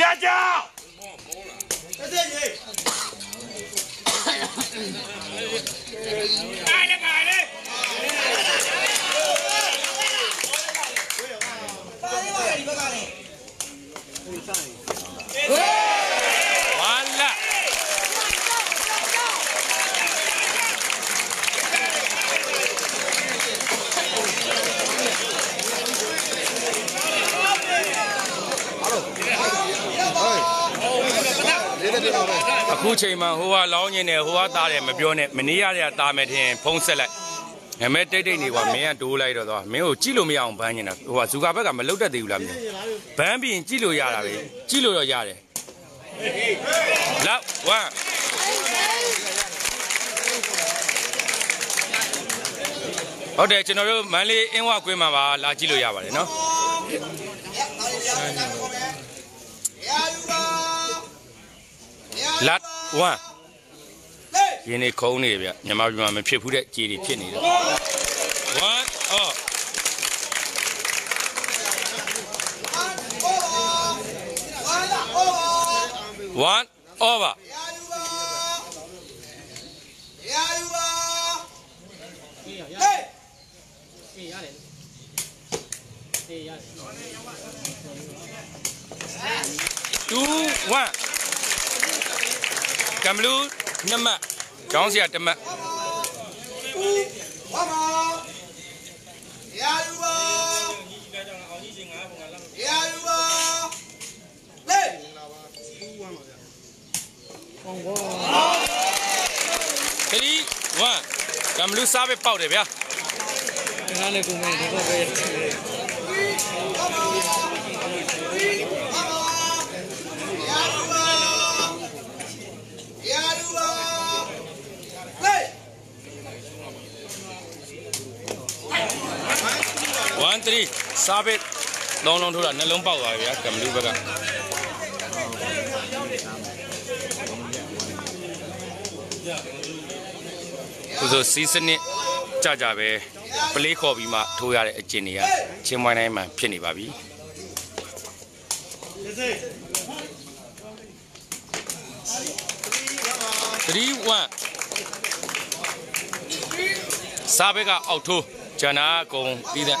Shut up! Escúchame, Juá, la oña ne, Juá, dale, me vio ne, me niña de atar me tiene, pónsele. Me tete ni va, me atula y todo, me o chilo me hago un pan y nada, Juá, su capa que me lo te digo la mía. Pan bien chilo ya la ve, chilo lo ya le. La, Juá. Ahora, si no lo male, en Juá que me va la chilo ya vale, ¿no? Lat one. You need cold neighbor. You might remember people that did it. One, oh. One, over. Two, one. Kamlu, nama, jangan siapa nama. Jadi, wah, Kamlu sampai pau deh ya. One three, sabit, long tu lah, nak lompat lah ya, kembali berak. Khusus season ni, caca be, play kopi mak tu ada jenis ya, cuma ni mah jenis babi. Three one, sabit ka auto, jana kong tidak.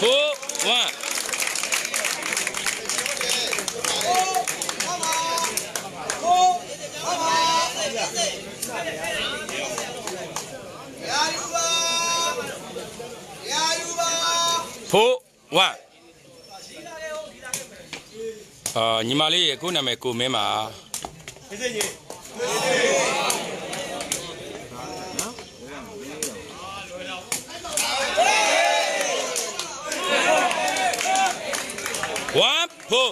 Four one, four one. Ni malay aku nama aku memang. One four.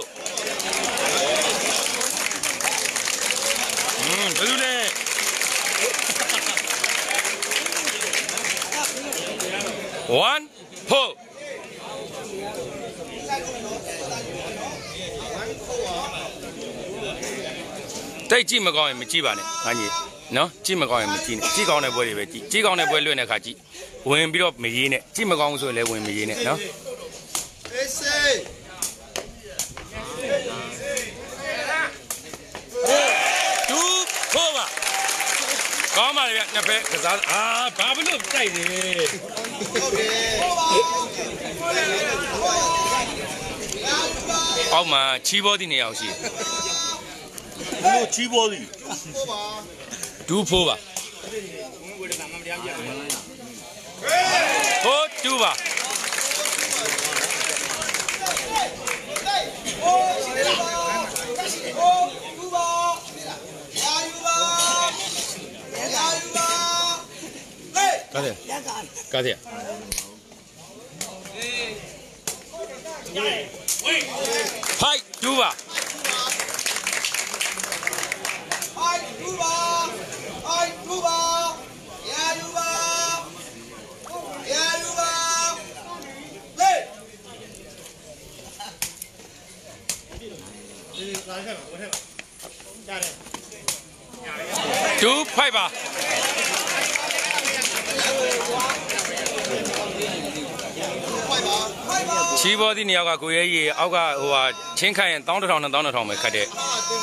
Baru deh. One four. Tay chi mà coi mình chi bà này, anh nhỉ? Nó chi mà coi mình chi con này bơi về chi con này bơi luyện này khá chi, quên biết đâu mình gì này, chi mà con rồi lại quên mình gì này, nó. Chú khô mà, có mà việc nhập về cái sao? À, ba bữa lúc tay đi. Ông mà chi bơi đi này học gì? No chiboli. Two pova. Four tuba. Katia. Katia. Hi tuba. Tú, ahí va. Chivo de niaga cuya y agua o chenca en tanto me cade.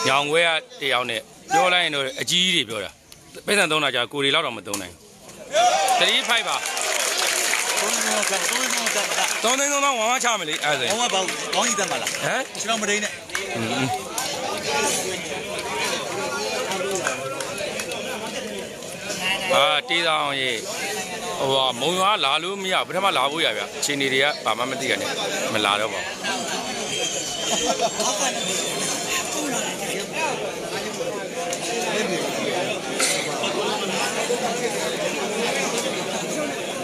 Ya un wea de aune. Yo la en el giri, pero. Pesan dona ya curi la roma dona. Tres ahí va. ¿Dónde no vamos a echarme? Vamos a ¿eh? Si no me ah, tío, oye. Wow, muy mal, la luz mía, pero más la voy a ver. Sin idea, mamá me diga, me la robo.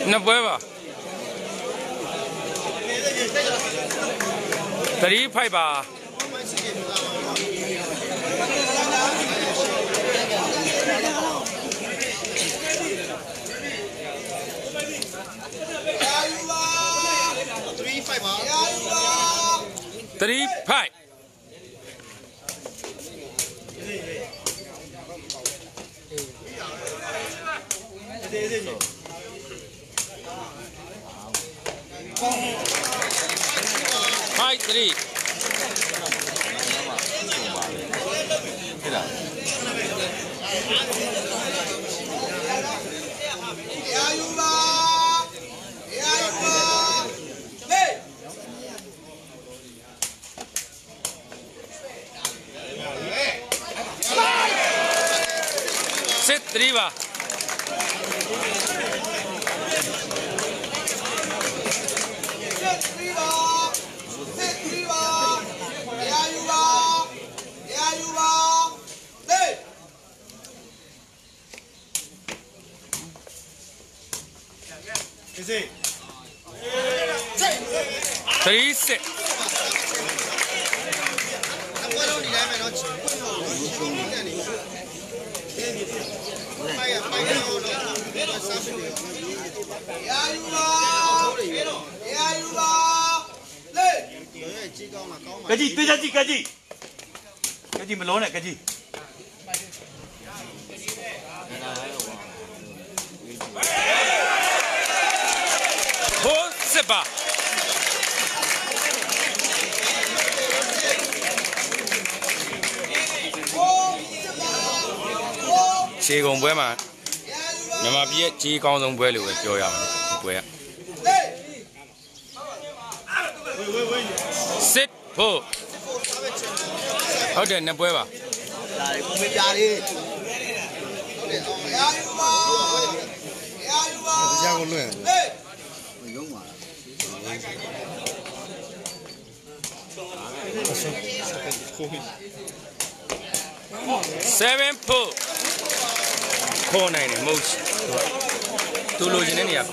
No puedo. Tari Paiba. Three five. Five three. Arriba. Cái gì mà lố này cái gì? Bốn xếp ba. Chỉ còn bữa mà, nhưng mà biết chỉ còn dùng bữa rồi chơi à, bữa. Sit four. Oye, no puedo. Seven pull. Corner, most. Tú lo llené a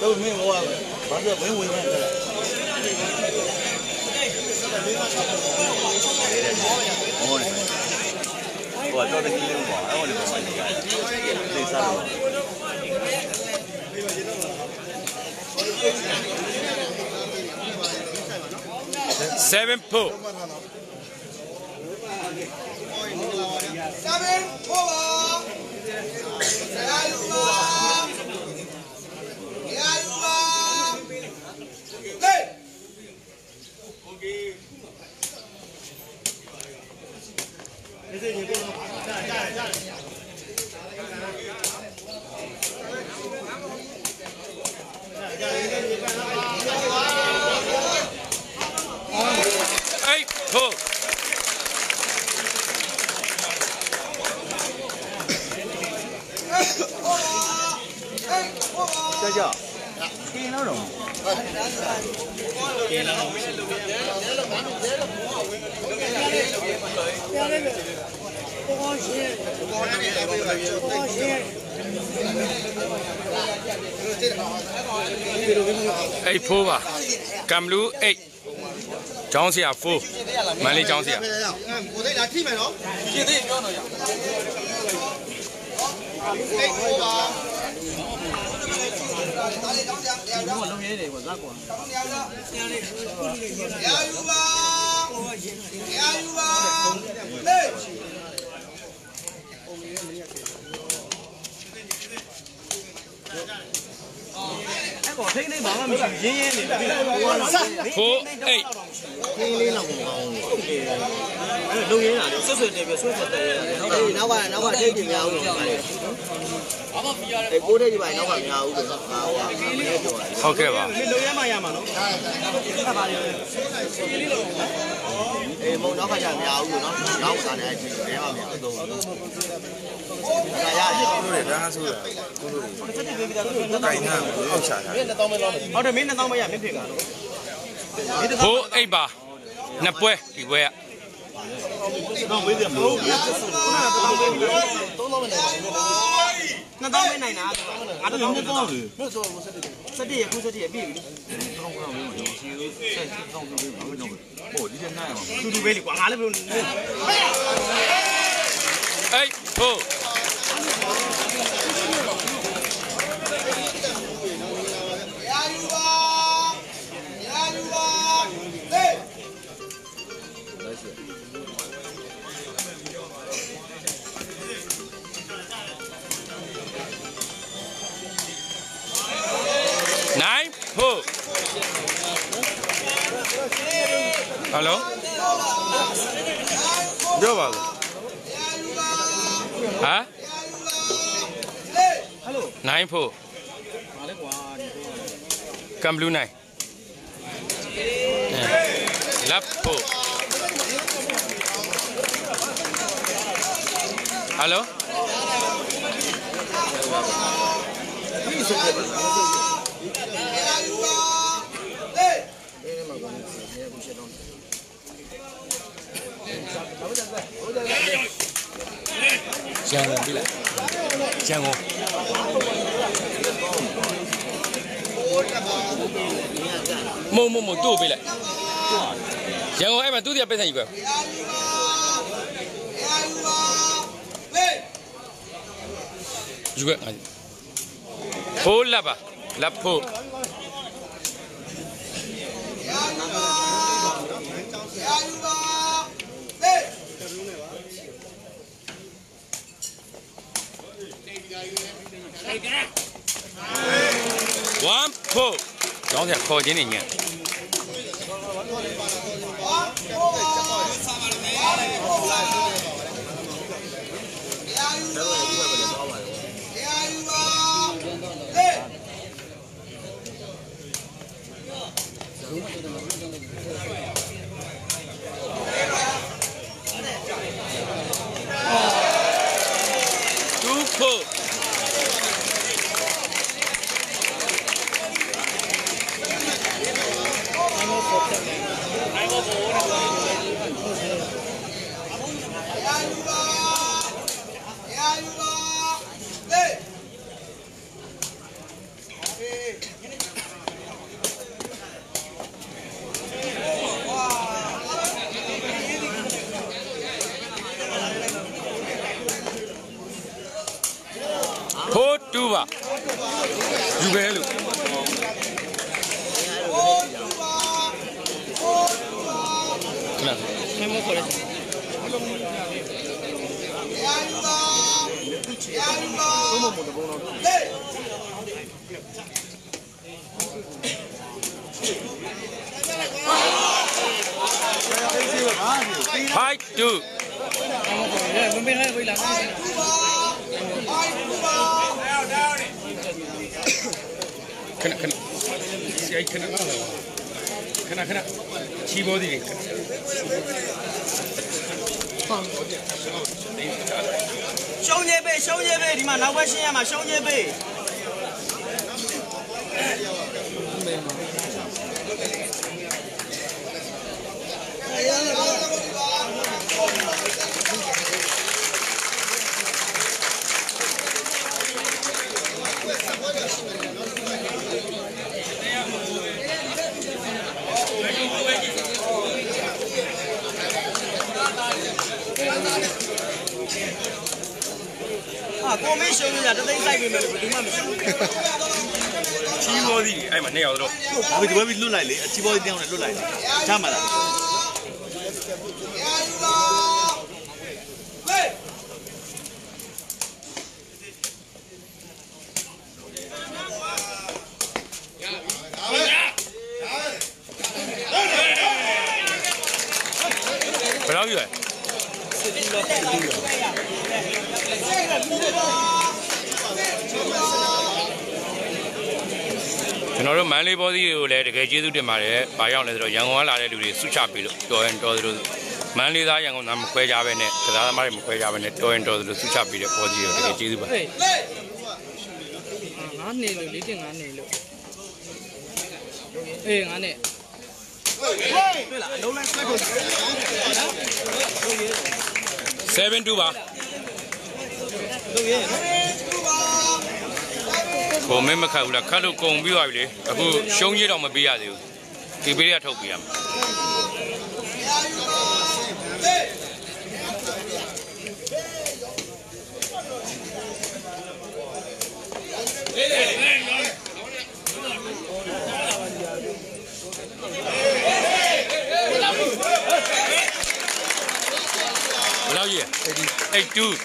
Tôi mới mua bán được mấy quỳnh này rồi. Ôi, quả cho được cái quả, ôi được quả gì cả. Đi sao? Seven pull. Seven pull. Eight, pull. Hey, Pova, Kamlu, hey, Johnsia, Fu, Mali Johnsia. Manly body le requiere de madre, vaya un otro, ya no la de Luis, su chapilo, todo en todo. Manly da ya una mujer ya vene, que da madre mujer ya vene, todo en todo, su chapilo, odio, que chido. Seven tuba. Como me caula, calo con viable, a show you on my beard. He be at opium. Hey, dude.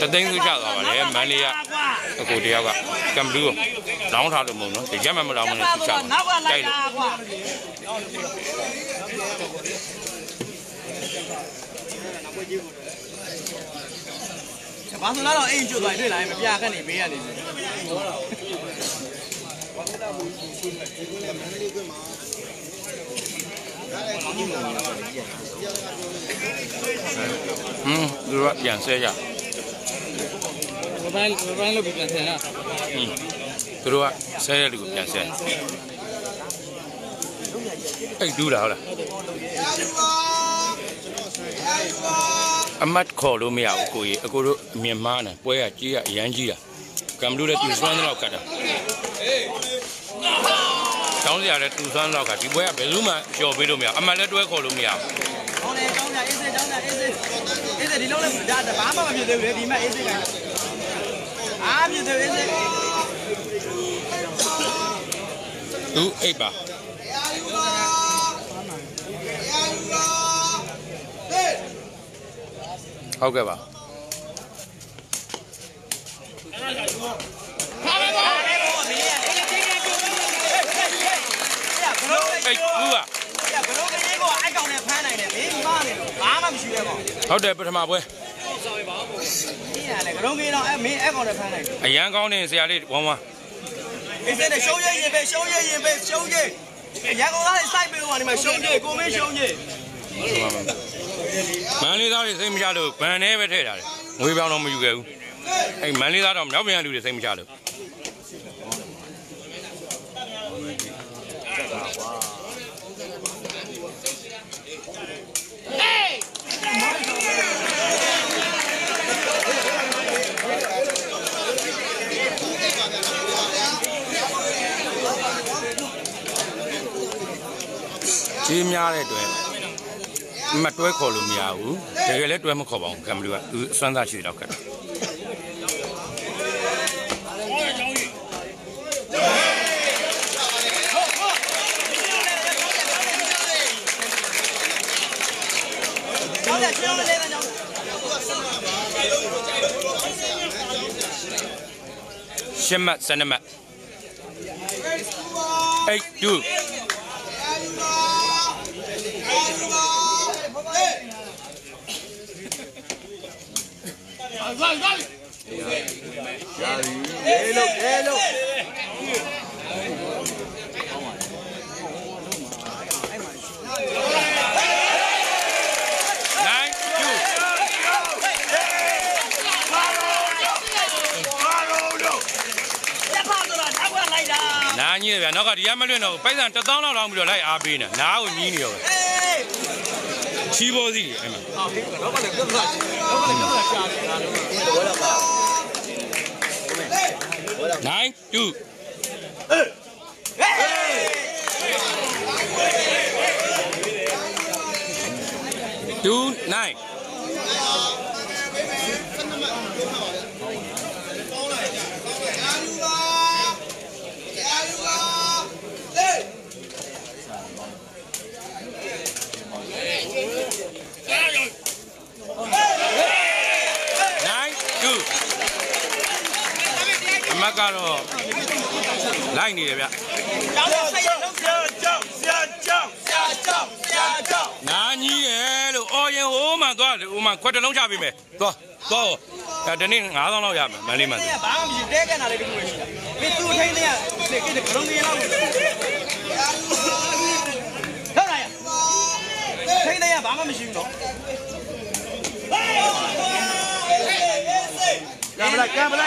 Tất nhiên tôi chào rồi, để em bán đi ạ, cô đeo cả, cầm đưa, đóng thao được mồm nó, thì chắc em mới đóng mình tôi chào, cay được. Bán tôi nói là anh chịu đuổi tôi lại mà bia cái này bia này. Dura, ya sé ya. Lo que plantea. Dura, sé lo que plantea. Es dura ahora. Amat colo me hago cuyo, colo mi hermana, pues aquí y allí. Camdura tu suena la cara. Don't ya tu suena la cara. Y voy a Beluma, yo Beluma. Amat dura colo me hago. Đi lâu lắm đã bám vào nhiều điều để đi mẹ ấy gì cả, nhiều điều ấy gì. Tú ấy bà. Ok bà. Ê tú à. Hậu đề bữa mà bơi. Anh em con này xe đi không mà. Anh em này show gì về show gì về show gì. Anh em con đó thì sai biểu mà này mà show gì cô mới show gì. Mà đi đó thì xem ra được, mà né về thế là nguy bao nó mới chịu. Anh mà đi đó làm giáo viên được thì xem ra được. Chim nhà đấy tuổi, mà tuổi khổ lắm nhà u, thế cái đấy tuổi mà khổ bằng cầm được, xuân ra chỉ đâu cả. Shema cinema. Hey dude. Dale, dale. Hello. Chibodi. Nine, two. Two, nine. 来你这边。那你哎，都二斤五嘛多，五嘛快点弄下边呗，多多。哎，这里俺上弄下边，蛮厉害的。看哪呀？看哪呀？爸妈没行动。干不来，干不来。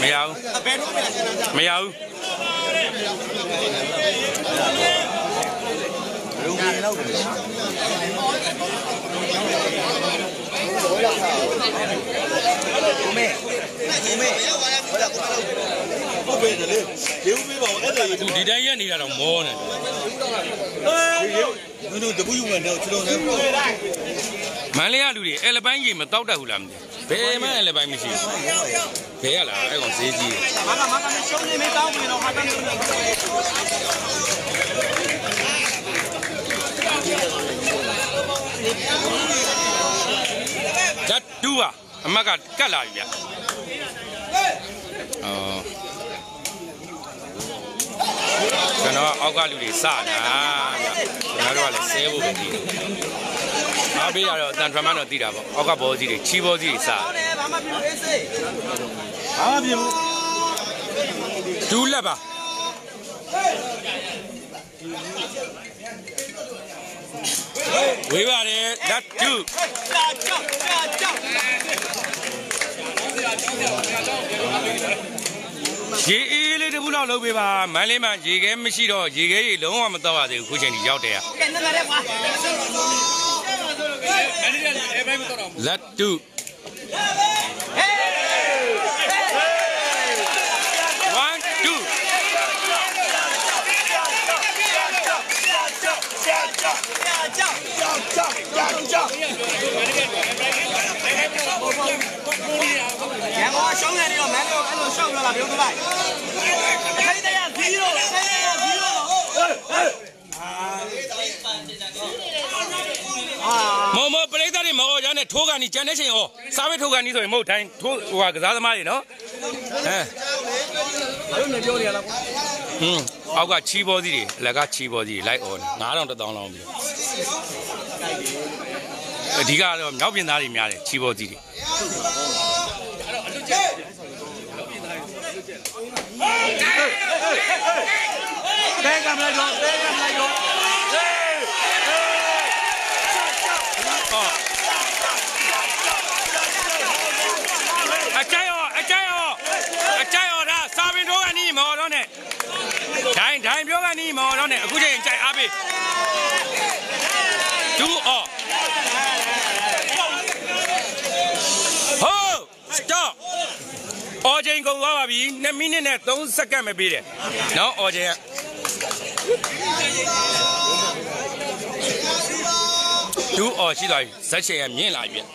Miau. Miau. Malaya luri, el bangi me tauta hulam de. Pe ma el bangi si. Pe ala, el conseji. That dua, amagat kalaya. Oh. Cano agua luri sana. Cano agua le sebo bendi. अभी यार तंत्रमान होती रहा है, और का बोझी है, ची बोझी है सार। दूल्हा बा। वही बारे लट्टू। ये इलेट बुला लो भी बा, माले मां जी के मिशिरो, जी के ये लोग हम तवा दे कुछ नहीं जाते हैं। Let do. Momo, play that in my own and Toga and Janese. Oh, Savit Toga needs a more time to work the other money, no? I got cheap body, like a cheap body, like on. I don't know. The guy of Nobby Narimia, cheap body. Time you are any more on it. Good day, Abby. Do all. Oh, stop. Oje go Wabi, the meaning that don't suck at me be there. No, Oje. Do all she like such a mean like it.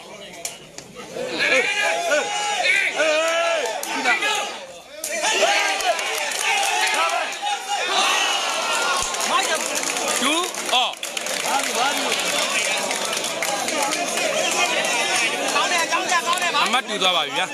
Matu da babi ya.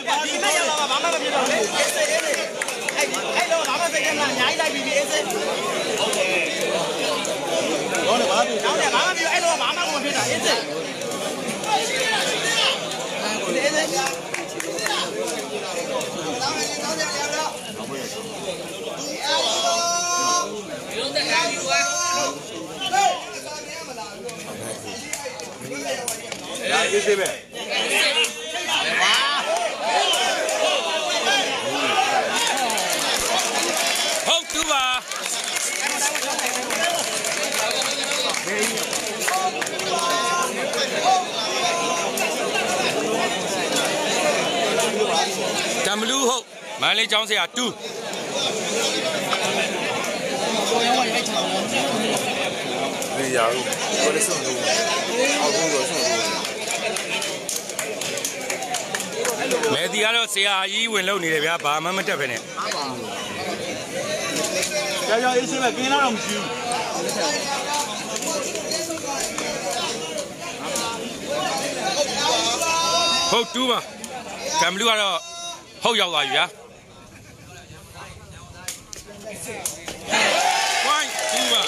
Give it. Jamlu ho, Malay jam se atu. Biar, boleh sendu, aku boleh sendu. Mesti ada siapa ini winlow ni lepas apa, mana macam ni? Jangan isi lagi nak rompi. Ho tu mah, Jamlu ada. Hậu dầu rồi vậy? Quay, đi mà.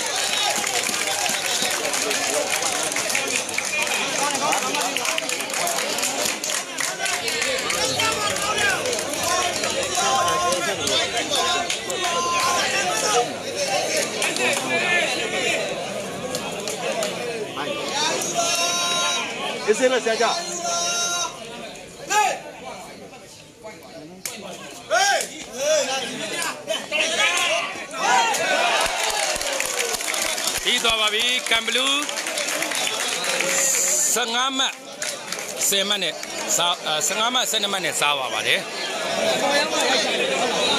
Is it a set up? Babi Kamlu Sengama Semane Sengama Senamane Sawa Bade